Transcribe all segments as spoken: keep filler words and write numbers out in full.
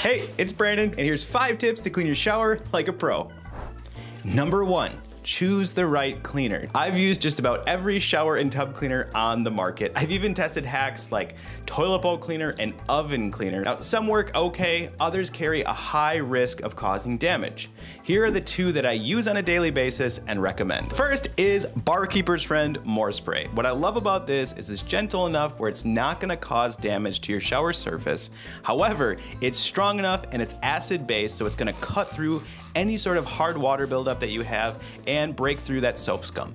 Hey, it's Brandon, and here's five tips to clean your shower like a pro. Number one, choose the right cleaner. I've used just about every shower and tub cleaner on the market. I've even tested hacks like toilet bowl cleaner and oven cleaner. Now, some work okay, others carry a high risk of causing damage. Here are the two that I use on a daily basis and recommend. First is Bar Keepers Friend More Spray. What I love about this is it's gentle enough where it's not gonna cause damage to your shower surface. However, it's strong enough and it's acid-based, so it's gonna cut through any sort of hard water buildup that you have and break through that soap scum.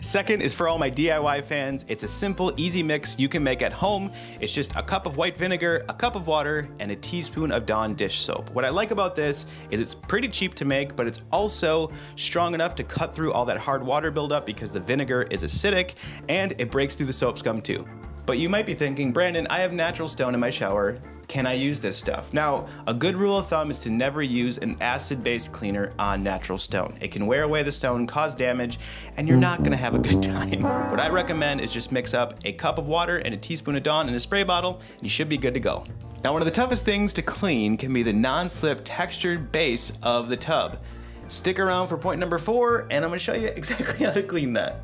Second is for all my D I Y fans. It's a simple, easy mix you can make at home. It's just a cup of white vinegar, a cup of water, and a teaspoon of Dawn dish soap. What I like about this is it's pretty cheap to make, but it's also strong enough to cut through all that hard water buildup because the vinegar is acidic and it breaks through the soap scum too. But you might be thinking, Brandon, I have natural stone in my shower. Can I use this stuff? Now, a good rule of thumb is to never use an acid-based cleaner on natural stone. It can wear away the stone, cause damage, and you're not gonna have a good time. What I recommend is just mix up a cup of water and a teaspoon of Dawn in a spray bottle, and you should be good to go. Now, one of the toughest things to clean can be the non-slip textured base of the tub. Stick around for point number four, and I'm gonna show you exactly how to clean that.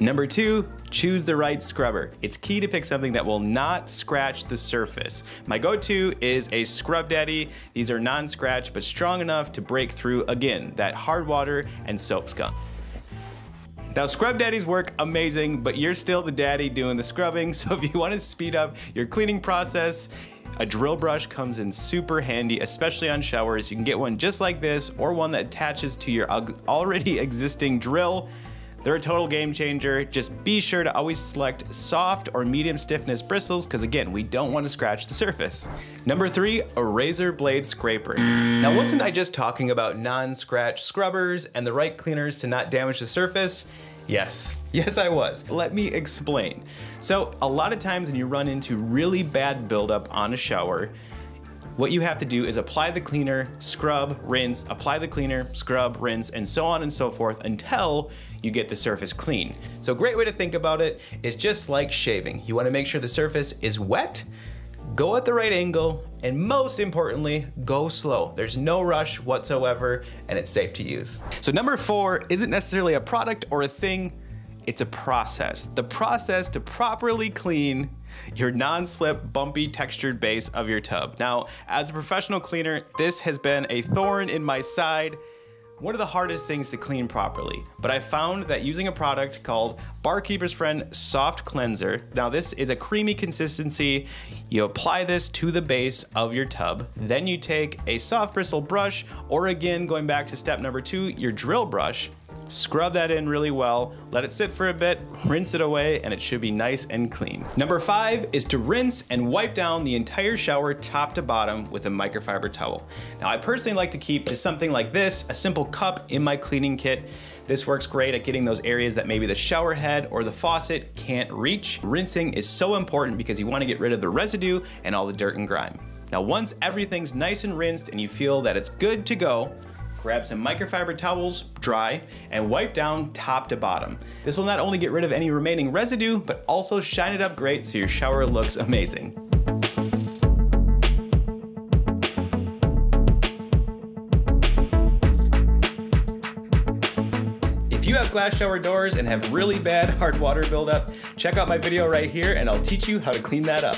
Number two, choose the right scrubber. It's key to pick something that will not scratch the surface. My go-to is a Scrub Daddy. These are non-scratch, but strong enough to break through, again, that hard water and soap scum. Now, Scrub Daddies work amazing, but you're still the daddy doing the scrubbing, so if you want to speed up your cleaning process, a drill brush comes in super handy, especially on showers. You can get one just like this, or one that attaches to your already existing drill. They're a total game changer. Just be sure to always select soft or medium stiffness bristles because, again, we don't want to scratch the surface. Number three, a razor blade scraper. Now, wasn't I just talking about non-scratch scrubbers and the right cleaners to not damage the surface? Yes, yes I was. Let me explain. So a lot of times when you run into really bad buildup on a shower, what you have to do is apply the cleaner, scrub, rinse, apply the cleaner, scrub, rinse, and so on and so forth until you get the surface clean. So a great way to think about it is just like shaving. You wanna make sure the surface is wet, go at the right angle, and most importantly, go slow. There's no rush whatsoever, and it's safe to use. So number four isn't necessarily a product or a thing, it's a process. The process to properly clean your non-slip, bumpy, textured base of your tub. Now, as a professional cleaner, this has been a thorn in my side. One of the hardest things to clean properly, but I found that using a product called Bar Keepers Friend Soft Cleanser, now this is a creamy consistency, you apply this to the base of your tub, then you take a soft bristle brush, or again, going back to step number two, your drill brush, scrub that in really well, let it sit for a bit, rinse it away, and it should be nice and clean. Number five is to rinse and wipe down the entire shower top to bottom with a microfiber towel. Now, I personally like to keep just something like this, a simple cup in my cleaning kit. This works great at getting those areas that maybe the shower head or the faucet can't reach. Rinsing is so important because you want to get rid of the residue and all the dirt and grime. Now, once everything's nice and rinsed and you feel that it's good to go, grab some microfiber towels, dry, and wipe down top to bottom. This will not only get rid of any remaining residue, but also shine it up great so your shower looks amazing. If you have glass shower doors and have really bad hard water buildup, check out my video right here and I'll teach you how to clean that up.